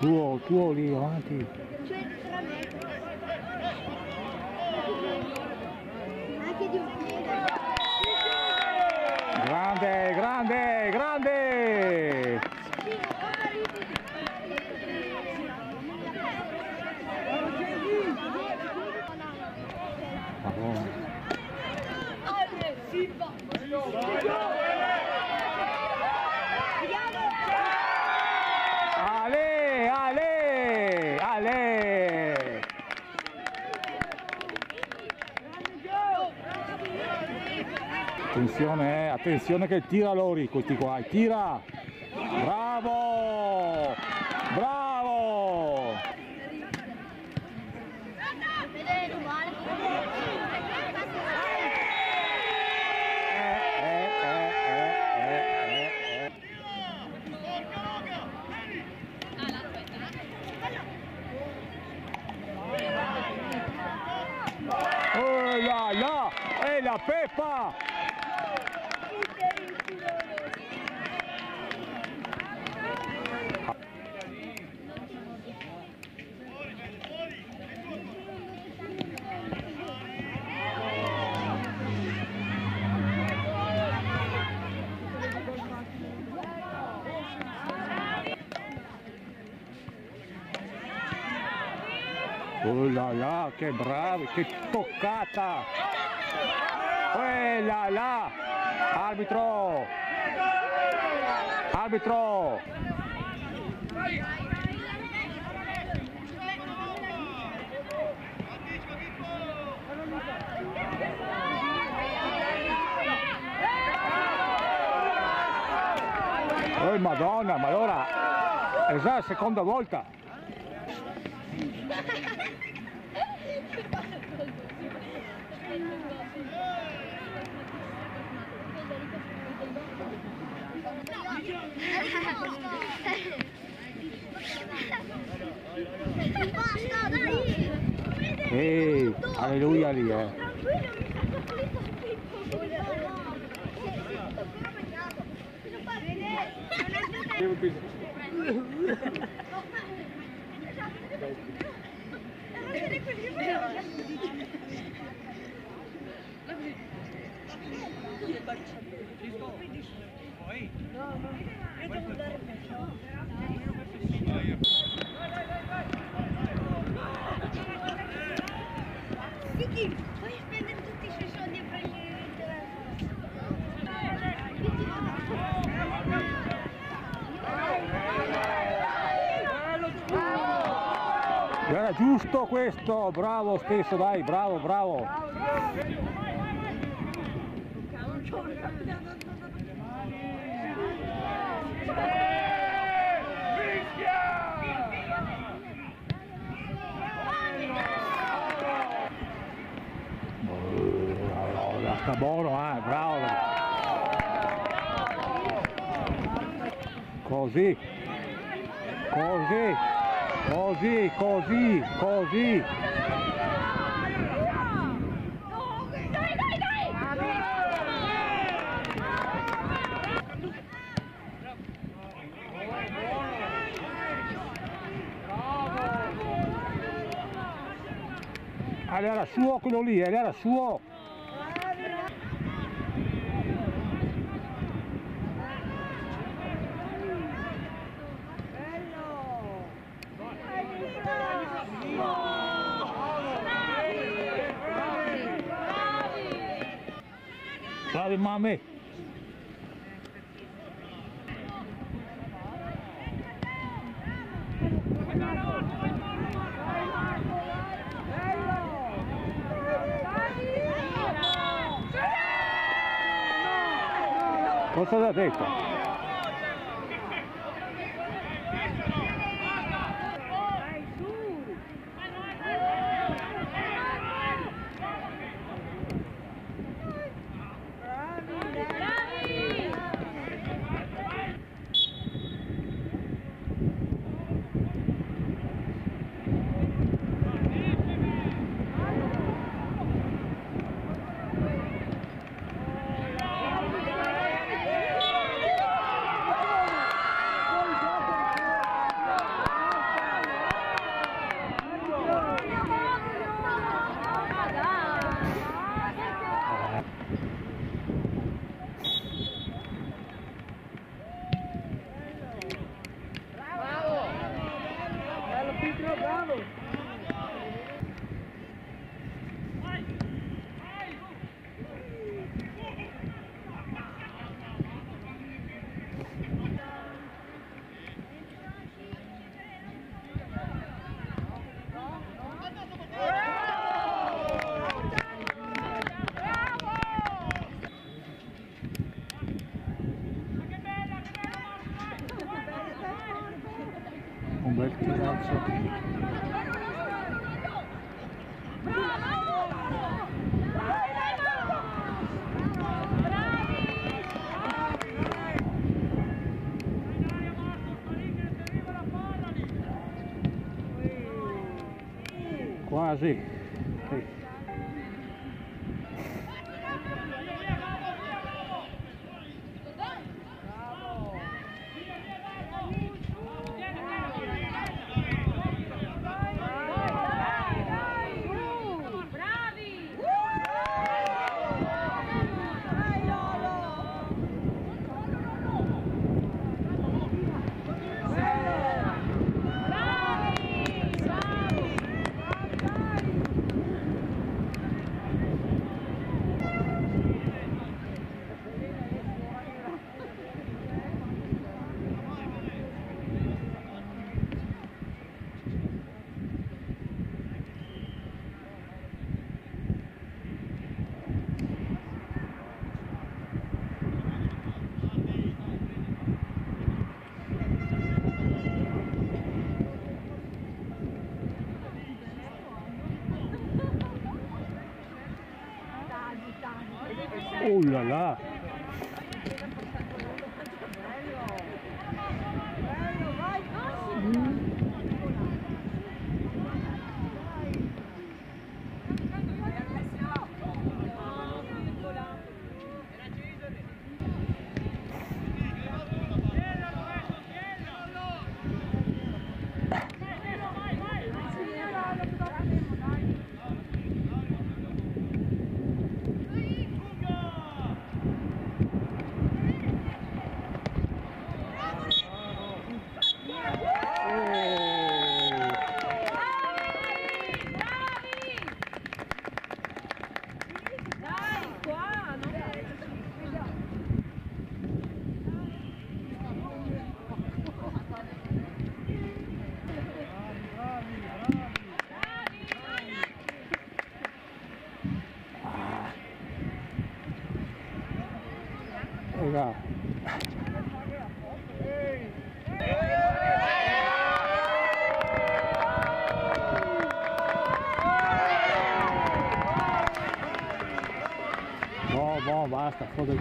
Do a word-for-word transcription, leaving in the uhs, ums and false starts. Tuo, tuo lì avanti. Cioè tra me. Anche di un piede. Grande, grande, grande! Bravo. Attenzione, eh, attenzione che tira Lori, questi qua, tira! Bravo! Bravo! Oh là là! E la Peppa! Oh là là, che bravo, che toccata! Oh là là! Arbitro! Arbitro! Oh madonna, ma allora è già la seconda volta! No, no, no. Ehi, alleluia lì, eh. Vicky, puoi spendere tutti i suoi soldi e prendere il telefono. Era giusto questo, bravo stesso, dai, bravo, bravo. Sta buono, eh, bravo! Così! Così! Così, così, così! Dai, dai, dai! Allora suo quello lì, allora suo! Ravi, mami. Cosa ti ha detto? Vai su! Un bel tirazzo. Bravo! Bravi! Quasi. Sì. Oh là là! Bello, bello, vai! no, basta, foda.